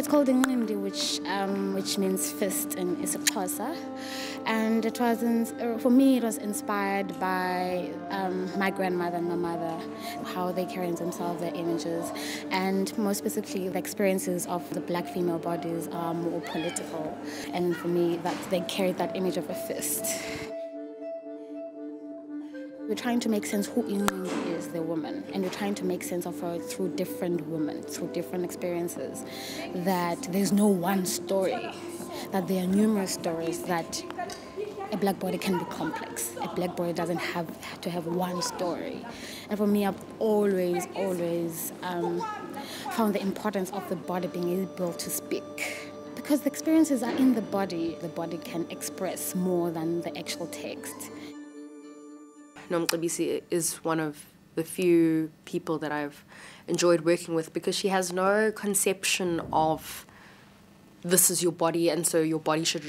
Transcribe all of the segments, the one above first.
It's called Inqindi, which means fist in isiXhosa, and it was for me it was inspired by my grandmother and my mother, how they carry themselves, their images, and more specifically the experiences of the black female bodies are more political, and for me that they carried that image of a fist. We're trying to make sense who Inqindi is, the woman, and we're trying to make sense of her through different women, through different experiences, that there's no one story, that there are numerous stories, that a black body can be complex. A black body doesn't have to have one story. And for me, I've always found the importance of the body being able to speak. Because the experiences are in the body can express more than the actual text. Nomcebisi is one of the few people that I've enjoyed working with because she has no conception of this is your body and so your body should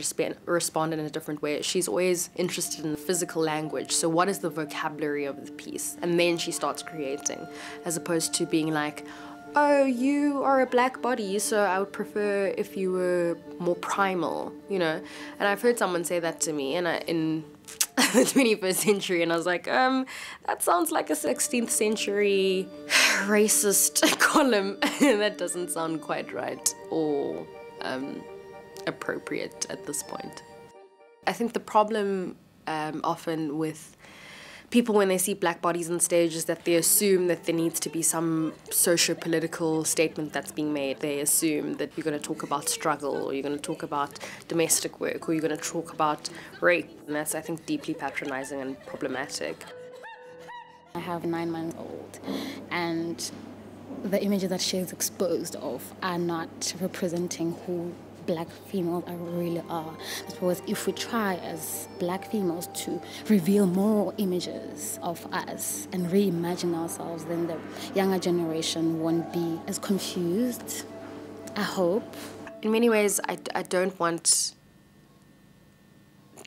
respond in a different way. She's always interested in the physical language, so what is the vocabulary of the piece? And then she starts creating, as opposed to being like, oh, you are a black body, so I would prefer if you were more primal, you know? And I've heard someone say that to me in the 21st century, and I was like, that sounds like a 16th century racist column. That doesn't sound quite right or appropriate at this point. I think the problem often with people when they see black bodies on stage is that they assume that there needs to be some socio-political statement that's being made. They assume that you're going to talk about struggle, or you're going to talk about domestic work, or you're going to talk about rape. And that's, I think, deeply patronizing and problematic. I have a 9-month-old, and the images that she is exposed of are not representing who black females really are. I suppose if we try as black females to reveal more images of us and reimagine ourselves, then the younger generation won't be as confused, I hope. In many ways, I don't want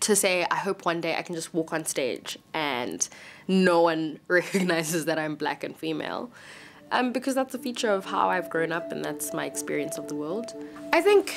to say I hope one day I can just walk on stage and no one recognizes that I'm black and female. Because that's a feature of how I've grown up and that's my experience of the world. I think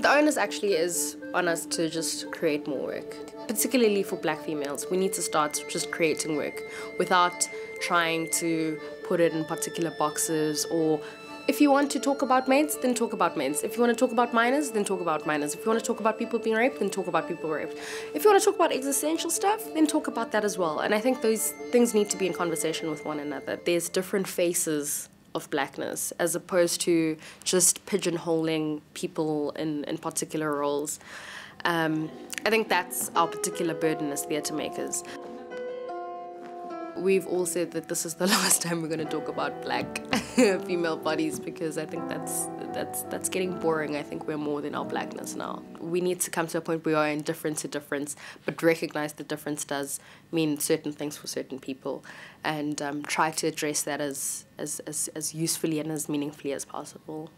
the onus actually is on us to just create more work. Particularly for black females, we need to start just creating work without trying to put it in particular boxes, or if you want to talk about maids, then talk about maids. If you want to talk about minors, then talk about minors. If you want to talk about people being raped, then talk about people raped. If you want to talk about existential stuff, then talk about that as well. And I think those things need to be in conversation with one another. There's different faces of blackness, as opposed to just pigeonholing people in particular roles. I think that's our particular burden as theatre makers. We've all said that this is the last time we're going to talk about black female bodies, because I think that's getting boring. I think we're more than our blackness now. We need to come to a point where we are indifferent to difference, but recognise that difference does mean certain things for certain people, and try to address that as usefully and as meaningfully as possible.